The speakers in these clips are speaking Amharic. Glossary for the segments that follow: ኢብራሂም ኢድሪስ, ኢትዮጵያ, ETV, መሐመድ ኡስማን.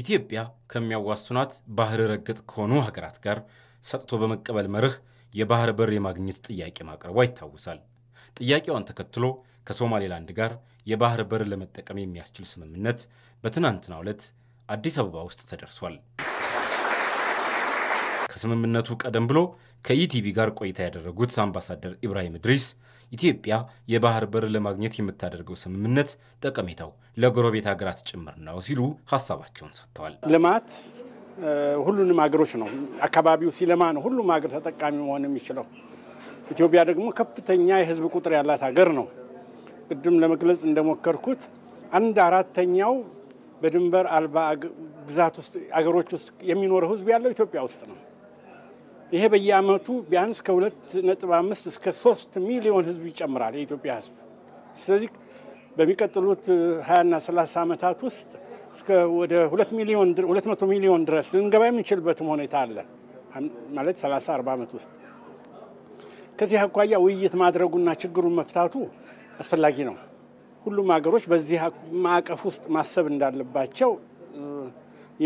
ኢትዮጵያ ከሚያዋስኗት ባህር ረግጥ ከሆኑ ሀገራት ጋር ሰጥቶ በመቀበል መርህ የባህር በር የማግኘት ጥያቄ ማቅረቧ ይታወሳል። ጥያቄውን ተከትሎ ከሶማሌላንድ ጋር የባህር በር ለመጠቀም የሚያስችል ስምምነት በትናንትናው ዕለት አዲስ አበባ ውስጥ ተደርሷል። ከስምምነቱ ቀደም ብሎ ከኢቲቪ ጋር ቆይታ ያደረጉት አምባሳደር ኢብራሂም ኢድሪስ ኢትዮጵያ የባህር በር ለማግኘት የምታደርገው ስምምነት ጠቀሜታው ለጎረቤት ሀገራት ጭምር ነው ሲሉ ሐሳባቸውን ሰጥተዋል። ልማት ሁሉንም ሀገሮች ነው አካባቢው ሲለማ ነው ሁሉም ሀገር ተጠቃሚ መሆን የሚችለው። ኢትዮጵያ ደግሞ ከፍተኛ የህዝብ ቁጥር ያላት ሀገር ነው። ቅድም ለመግለጽ እንደሞከርኩት አንድ አራተኛው በድንበር አልባ ግዛት ውስጥ ሀገሮች ውስጥ የሚኖረው ህዝብ ያለው ኢትዮጵያ ውስጥ ነው። ይሄ በየአመቱ ቢያንስ ከ2.5 እስከ 3 ሚሊዮን ህዝብ ይጨምራል የኢትዮጵያ ህዝብ። ስለዚህ በሚቀጥሉት 20 እና 30 አመታት ውስጥ እስከ ወደ 200 ሚሊዮን ድረስ ልንገባ የምንችልበት ሁኔታ አለ ማለት 30 40 አመት ውስጥ። ከዚህ አኳያ ውይይት ማድረጉና ችግሩን መፍታቱ አስፈላጊ ነው። ሁሉም ሀገሮች በዚህ ማዕቀፍ ውስጥ ማሰብ እንዳለባቸው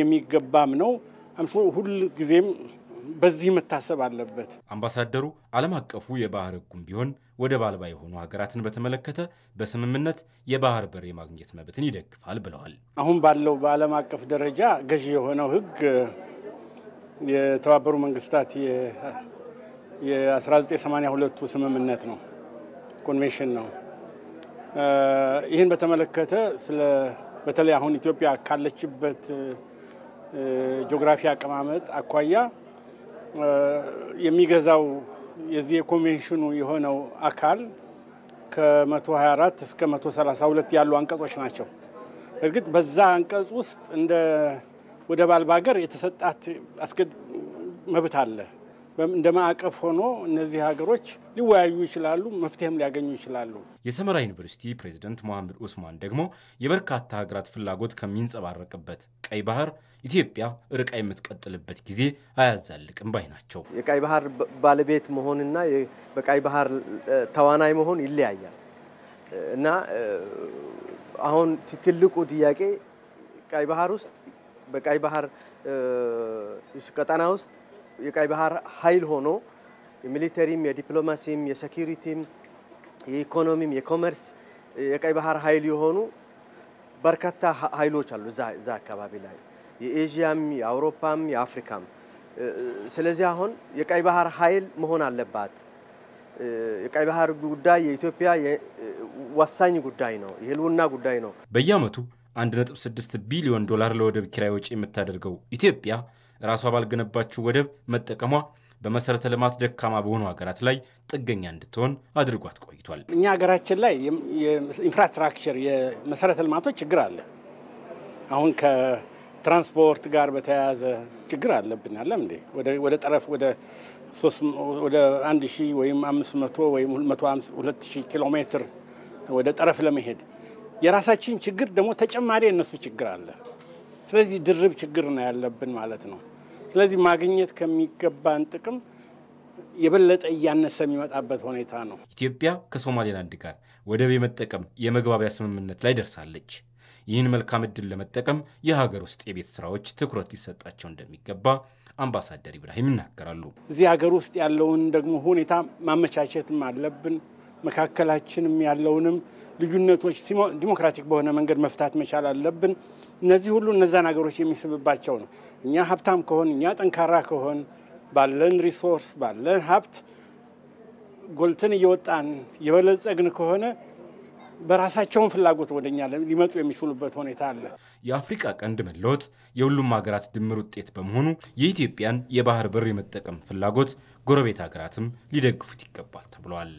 የሚገባም ነው። ሁሉ ጊዜም በዚህ መታሰብ አለበት። አምባሳደሩ ዓለም አቀፉ የባህር ህጉም ቢሆን ወደ ባልባ የሆኑ ሀገራትን በተመለከተ በስምምነት የባህር በር የማግኘት መብትን ይደግፋል ብለዋል። አሁን ባለው በዓለም አቀፍ ደረጃ ገዢ የሆነው ህግ የተባበሩት መንግስታት የ1982 ስምምነት ነው ኮንቬንሽን ነው። ይሄን በተመለከተ ስለ በተለይ አሁን ኢትዮጵያ ካለችበት ጂኦግራፊ አቀማመጥ አኳያ የሚገዛው የዚህ ኮንቬንሽኑ የሆነው አካል ከ124 እስከ 132 ያሉ አንቀጾች ናቸው። እርግጥ በዛ አንቀጽ ውስጥ እንደ ወደ ባልባገር የተሰጣት አስገድ መብት አለ። እንደማቀፍ ሆኖ እነዚህ ሀገሮች ሊወያዩ ይችላሉ መፍትሄም ሊያገኙ ይችላሉ። የሰመራ ዩኒቨርሲቲ ፕሬዝዳንት መሐመድ ኡስማን ደግሞ የበርካታ ሀገራት ፍላጎት ከሚንጸባረቅበት ቀይ ባህር ኢትዮጵያ ርቃ የምትቀጥልበት ጊዜ አያዛልቅም ባይ ናቸው። የቀይ ባህር ባለቤት መሆንና የበቀይ ባህር ተዋናይ መሆን ይለያያል እና አሁን ትልቁ ጥያቄ ቀይ ባህር ውስጥ በቀይ ባህር ቀጠና ውስጥ የቀይ ባህር ኃይል ሆኖ ሚሊተሪም የዲፕሎማሲም የሴኩሪቲም የኢኮኖሚም የኮመርስ የቀይ ባህር ኃይል ሆኖ በርካታ ኃይሎች አሉ ዛ አካባቢ ላይ የኤዥያም የአውሮፓም የአፍሪካም። ስለዚህ አሁን የቀይ ባህር ኃይል መሆን አለባት። የቀይ ባህር ጉዳይ የኢትዮጵያ ወሳኝ ጉዳይ ነው የህልውና ጉዳይ ነው። በየአመቱ 1.6 ቢሊዮን ዶላር ለወደብ ኪራይ ወጪ የምታደርገው ኢትዮጵያ ራሷ ባልገነባቸው ወደብ መጠቀሟ በመሰረተ ልማት ደካማ በሆኑ ሀገራት ላይ ጥገኛ እንድትሆን አድርጓት ቆይቷል። እኛ ሀገራችን ላይ የኢንፍራስትራክቸር የመሰረተ ልማቶች ችግር አለ። አሁን ከትራንስፖርት ጋር በተያያዘ ችግር አለብን አለም እንደ ወደ ጠረፍ ወደ 1000 ወይም 500 ወይም 252000 ኪሎ ሜትር ወደ ጠረፍ ለመሄድ የራሳችን ችግር ደግሞ ተጨማሪ እነሱ ችግር አለ። ስለዚህ ድርብ ችግር ነው ያለብን ማለት ነው። ስለዚህ ማግኘት ከሚገባን ጥቅም የበለጠ ያነሰ የሚመጣበት ሁኔታ ነው። ኢትዮጵያ ከሶማሌላንድ ጋር ወደብ የመጠቀም የመግባቢያ ስምምነት ላይ ደርሳለች። ይህን መልካም እድል ለመጠቀም የሀገር ውስጥ የቤት ስራዎች ትኩረት ሊሰጣቸው እንደሚገባ አምባሳደር ኢብራሂም ይናገራሉ። እዚህ ሀገር ውስጥ ያለውን ደግሞ ሁኔታ ማመቻቸትም አለብን። መካከላችንም ያለውንም ልዩነቶች ዲሞክራቲክ በሆነ መንገድ መፍታት መቻል አለብን። እነዚህ ሁሉ እነዛን ሀገሮች የሚስብባቸው ነው። እኛ ሀብታም ከሆን እኛ ጠንካራ ከሆን ባለን ሪሶርስ ባለን ሀብት ጎልተን እየወጣን የበለጸግን ከሆነ በራሳቸውን ፍላጎት ወደኛ ሊመጡ የሚችሉበት ሁኔታ አለ። የአፍሪካ ቀንድ መለወጥ የሁሉም ሀገራት ድምር ውጤት በመሆኑ የኢትዮጵያን የባህር በር የመጠቀም ፍላጎት ጎረቤት ሀገራትም ሊደግፉት ይገባል ተብሏል።